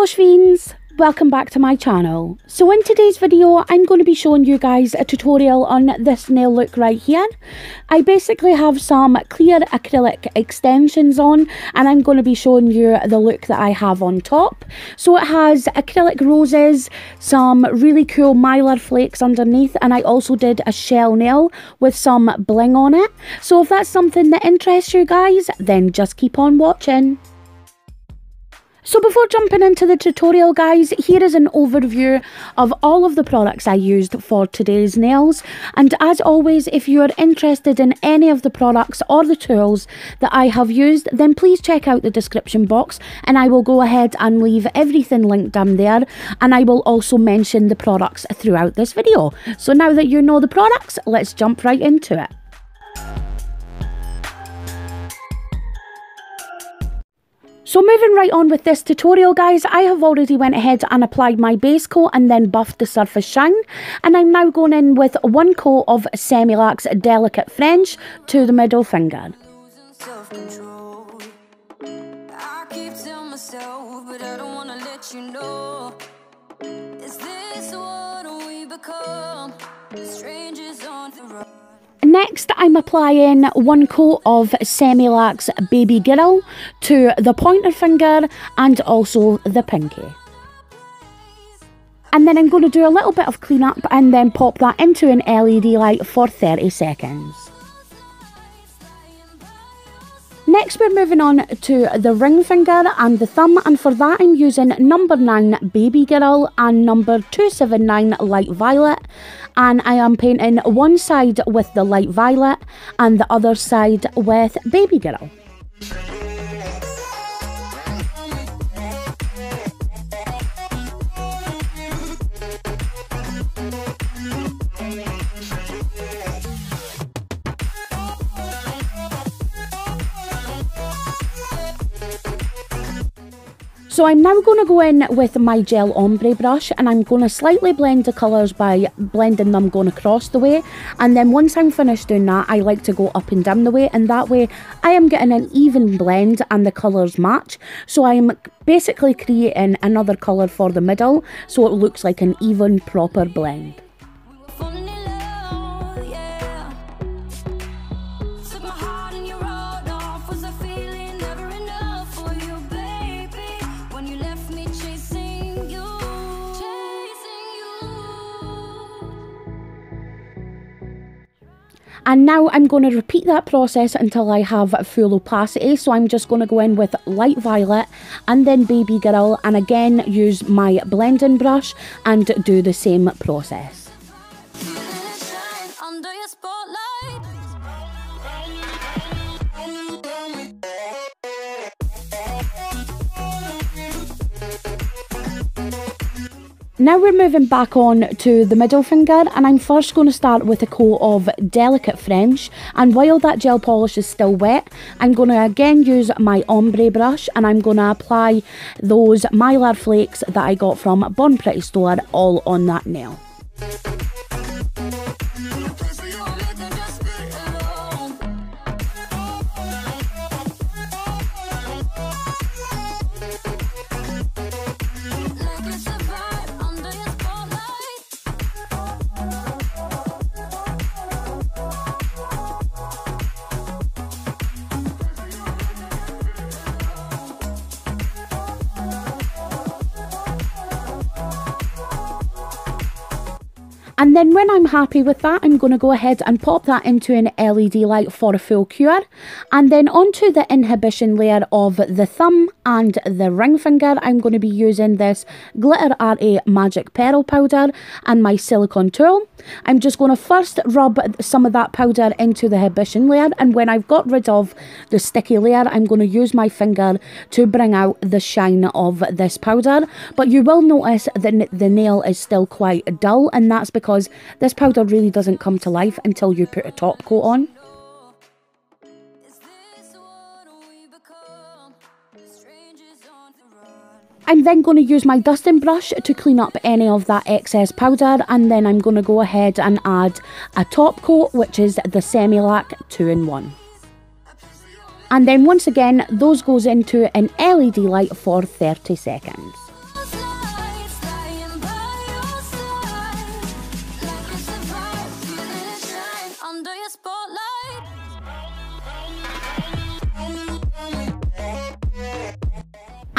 Hello Schweens, welcome back to my channel. So in today's video I'm going to be showing you guys a tutorial on this nail look right here. I basically have some clear acrylic extensions on and I'm going to be showing you the look that I have on top. So it has acrylic roses, some really cool mylar flakes underneath, and I also did a shell nail with some bling on it. So if that's something that interests you guys, then just keep on watching. So before jumping into the tutorial guys, here is an overview of all of the products I used for today's nails, and as always if you are interested in any of the products or the tools that I have used, then please check out the description box and I will go ahead and leave everything linked down there, and I will also mention the products throughout this video. So now that you know the products, let's jump right into it. So moving right on with this tutorial guys, I have already went ahead and applied my base coat and then buffed the surface shine, and I'm now going in with one coat of Semilac's Delicate French to the middle finger. Next, I'm applying one coat of Semilac's Baby Girl to the pointer finger and also the pinky. And then I'm going to do a little bit of cleanup and then pop that into an LED light for 30 seconds. Next we're moving on to the ring finger and the thumb, and for that I'm using number 9 Baby Girl and number 279 Light Violet, and I am painting one side with the Light Violet and the other side with Baby Girl. So I'm now going to go in with my gel ombre brush and I'm going to slightly blend the colours by blending them going across the way, and then once I'm finished doing that I like to go up and down the way, and that way I am getting an even blend and the colours match. So I am basically creating another colour for the middle so it looks like an even proper blend. And now I'm going to repeat that process until I have full opacity, so I'm just going to go in with Light Violet and then Baby Girl, and again use my blending brush and do the same process. Now we're moving back on to the middle finger, and I'm first going to start with a coat of Delicate French, and while that gel polish is still wet I'm going to again use my ombre brush and I'm going to apply those mylar flakes that I got from Born Pretty Store all on that nail. And then when I'm happy with that, I'm going to go ahead and pop that into an LED light for a full cure. And then onto the inhibition layer of the thumb and the ring finger, I'm going to be using this Glitter RA Magic Pearl powder and my silicone tool. I'm just going to first rub some of that powder into the inhibition layer, and when I've got rid of the sticky layer, I'm going to use my finger to bring out the shine of this powder. But you will notice that the nail is still quite dull, and that's because this powder really doesn't come to life until you put a top coat on. I'm then going to use my dusting brush to clean up any of that excess powder, and then I'm going to go ahead and add a top coat, which is the Semilac 2-in-1. And then once again those goes into an LED light for 30 seconds.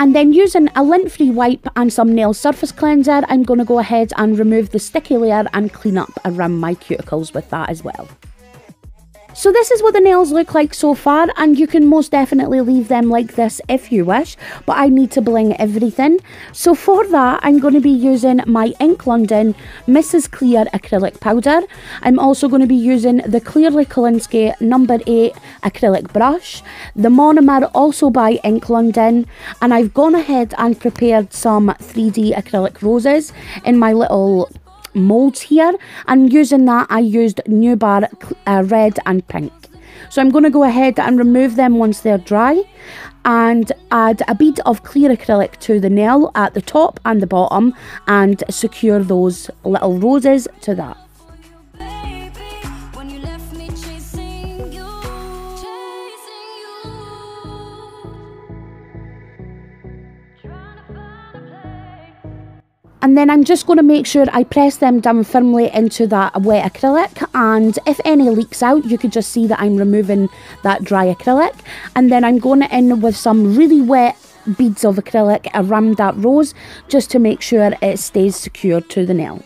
And then using a lint-free wipe and some nail surface cleanser, I'm going to go ahead and remove the sticky layer and clean up around my cuticles with that as well. So this is what the nails look like so far, and you can most definitely leave them like this if you wish, but I need to bling everything. So for that, I'm going to be using my Ink London Mrs. Clear acrylic powder. I'm also going to be using the Clearly Kalinske number 8 acrylic brush, the monomer also by Ink London, and I've gone ahead and prepared some 3D acrylic roses in my little molds here, and using that I used New Bar red and pink. So I'm going to go ahead and remove them once they're dry and add a bead of clear acrylic to the nail at the top and the bottom and secure those little roses to that. And then I'm just going to make sure I press them down firmly into that wet acrylic, and if any leaks out you could just see that I'm removing that dry acrylic. And then I'm going in with some really wet beads of acrylic around that rose just to make sure it stays secured to the nail.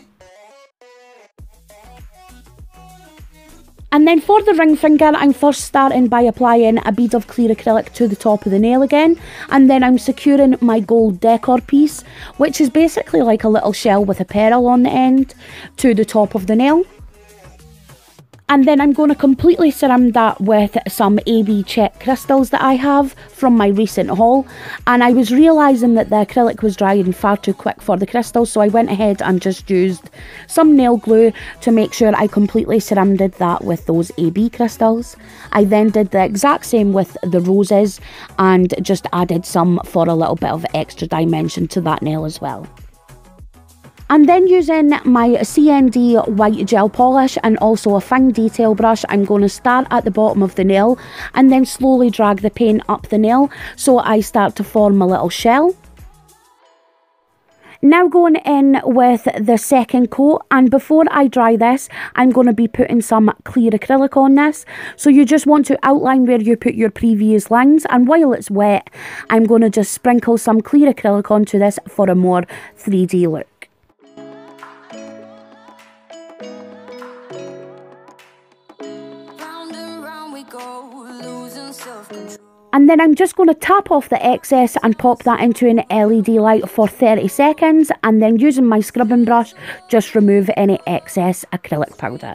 And then for the ring finger, I'm first starting by applying a bead of clear acrylic to the top of the nail again, and then I'm securing my gold decor piece, which is basically like a little shell with a pearl on the end, to the top of the nail. And then I'm going to completely surround that with some AB Czech crystals that I have from my recent haul. And I was realising that the acrylic was drying far too quick for the crystals, so I went ahead and just used some nail glue to make sure I completely surrounded that with those AB crystals. I then did the exact same with the roses and just added some for a little bit of extra dimension to that nail as well. And then using my CND white gel polish and also a fine detail brush, I'm going to start at the bottom of the nail and then slowly drag the paint up the nail so I start to form a little shell. Now going in with the second coat, and before I dry this, I'm going to be putting some clear acrylic on this. So you just want to outline where you put your previous lines, and while it's wet, I'm going to just sprinkle some clear acrylic onto this for a more 3D look. And then I'm just going to tap off the excess and pop that into an LED light for 30 seconds, and then using my scrubbing brush, just remove any excess acrylic powder.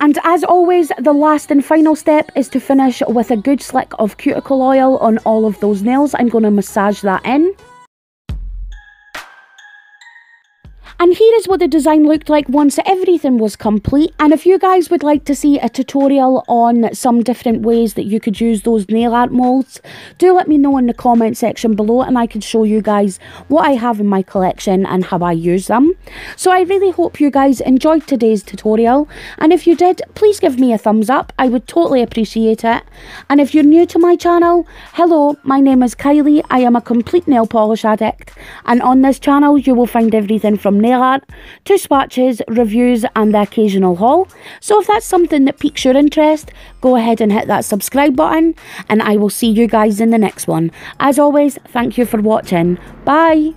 And as always, the last and final step is to finish with a good slick of cuticle oil on all of those nails. I'm going to massage that in. And here is what the design looked like once everything was complete. And if you guys would like to see a tutorial on some different ways that you could use those nail art molds, do let me know in the comment section below and I can show you guys what I have in my collection and how I use them. So I really hope you guys enjoyed today's tutorial, and if you did, please give me a thumbs up. I would totally appreciate it. And if you're new to my channel, hello, my name is Kylie. I am a complete nail polish addict, and on this channel you will find everything from nail art to swatches, reviews and the occasional haul. So if that's something that piques your interest, go ahead and hit that subscribe button, and I will see you guys in the next one. As always, thank you for watching. Bye.